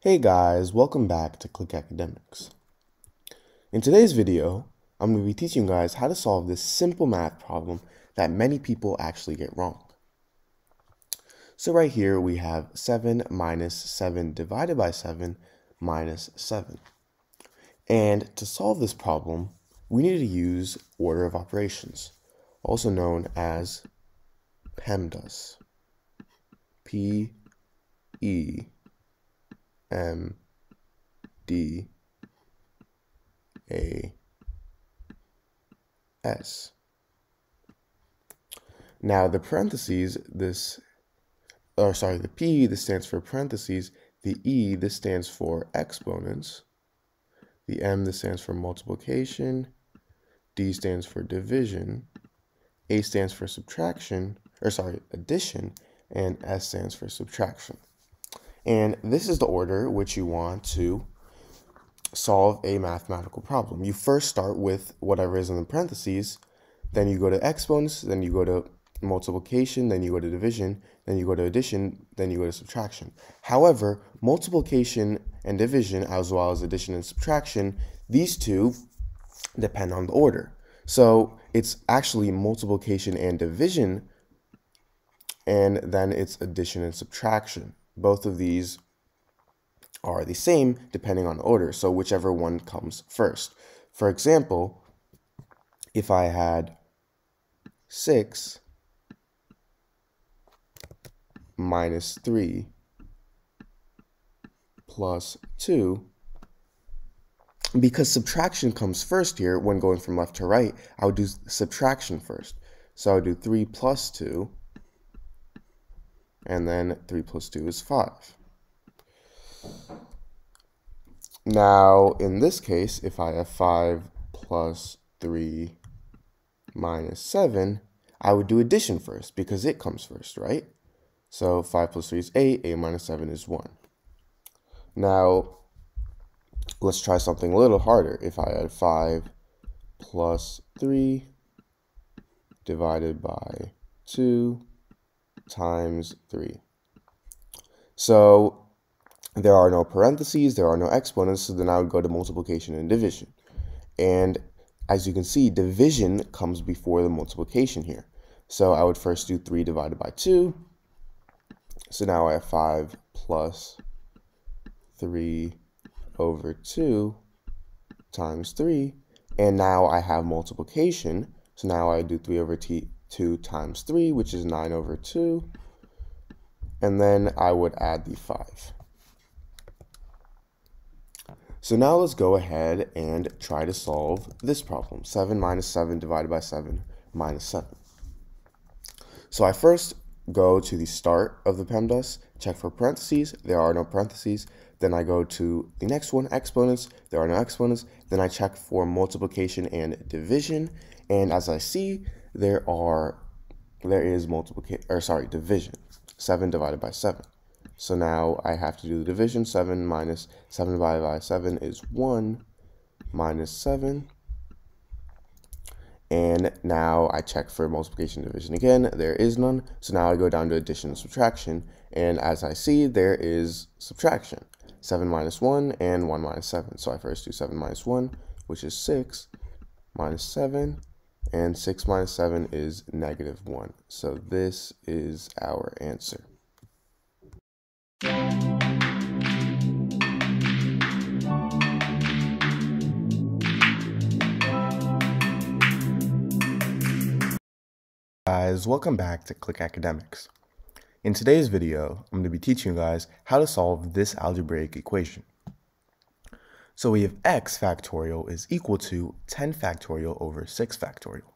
Hey guys, welcome back to Click Academics. In today's video, I'm going to be teaching you guys how to solve this simple math problem that many people actually get wrong. So right here we have 7 minus 7 divided by 7 minus 7. And to solve this problem, we need to use order of operations, also known as PEMDAS. PEMDAS. Now the parentheses, the P, this stands for parentheses, the E, this stands for exponents, the M, this stands for multiplication, D stands for division, A stands for addition, and S stands for subtraction. And this is the order which you want to solve a mathematical problem. You first start with whatever is in the parentheses, then you go to exponents, then you go to multiplication, then you go to division, then you go to addition, then you go to subtraction. However, multiplication and division, as well as addition and subtraction, these two depend on the order. So it's actually multiplication and division, and then it's addition and subtraction. Both of these are the same depending on order, so whichever one comes first. For example, if I had 6 minus 3 plus 2, because subtraction comes first here, when going from left to right, I would do subtraction first. So I would do 3 plus 2. And then 3 plus 2 is 5. Now, in this case, if I have 5 plus 3 minus 7, I would do addition first because it comes first, right? So 5 plus 3 is 8, 8 minus 7 is 1. Now, let's try something a little harder. If I had 5 plus 3 divided by 2 times 3. So there are no parentheses, there are no exponents, so then I would go to multiplication and division. And as you can see, division comes before the multiplication here. So I would first do 3 divided by 2. So now I have 5 plus 3 over 2 times 3. And now I have multiplication. So now I do 3 over 2 times 3, which is 9 over 2, and then I would add the 5. So now let's go ahead and try to solve this problem, 7 minus 7 divided by 7 minus 7. So I first go to the start of the PEMDAS, check for parentheses, there are no parentheses, then I go to the next one, exponents, there are no exponents, then I check for multiplication and division, and as I see, there is division, 7 divided by 7. So now I have to do the division, 7 minus 7 divided by 7 is 1 minus 7. And now I check for multiplication and division again, there is none. So now I go down to addition and subtraction, and as I see, there is subtraction, 7 minus 1 and 1 minus 7. So I first do 7 minus 1, which is 6 minus 7. And 6 minus 7 is negative 1. So this is our answer. Guys, welcome back to Click Academics. In today's video, I'm going to be teaching you guys how to solve this algebraic equation. So we have x factorial is equal to 10 factorial over 6 factorial.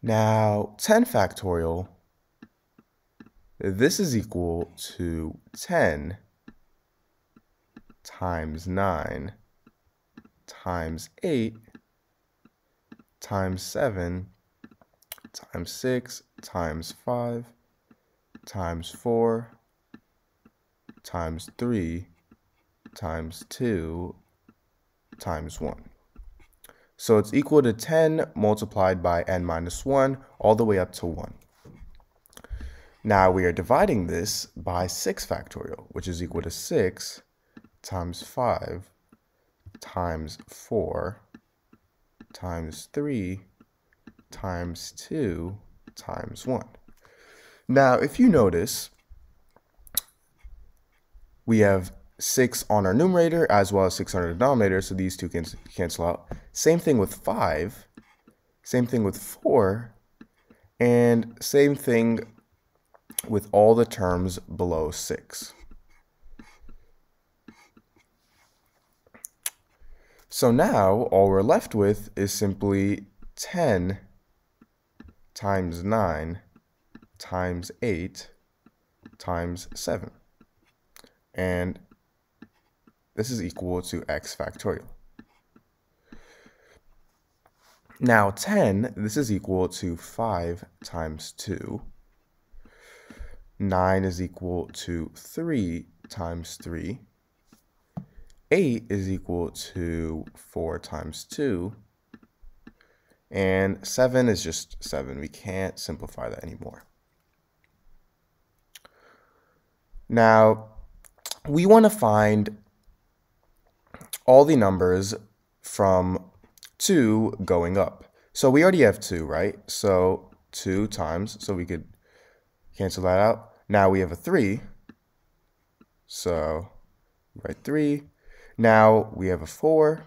Now, 10 factorial, this is equal to 10 times 9 times 8 times 7 times 6 times 5 times 4 times 3 times 2 times 1. So it's equal to 10 multiplied by n minus 1 all the way up to 1. Now we are dividing this by 6 factorial, which is equal to 6 times 5 times 4 times 3 times 2 times 1. Now, if you notice, we have 6 on our numerator as well as 6 on our denominator, so these two can cancel out. Same thing with 5, same thing with 4, and same thing with all the terms below 6. So now all we're left with is simply 10 times 9 times 8 times 7. And this is equal to x factorial. Now 10, this is equal to 5 times 2. 9 is equal to 3 times 3. 8 is equal to 4 times 2. And 7 is just 7. We can't simplify that anymore. Now, we want to find all the numbers from 2 going up. So we already have 2, right? So 2 times, so we could cancel that out. Now we have a 3. So write 3. Now we have a 4.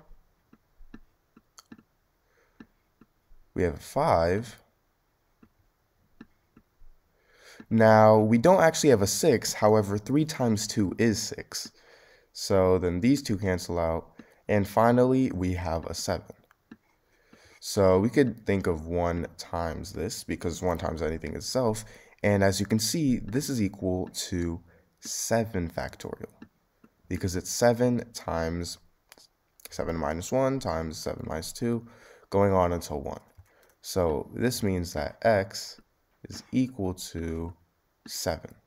We have a 5. Now we don't actually have a 6, however 3 times 2 is 6. So then these two cancel out. And finally we have a 7. So we could think of 1 times this, because 1 times anything itself. And as you can see, this is equal to 7 factorial, because it's 7 times 7 minus 1 times 7 minus 2, going on until 1. So this means that x is equal to 7.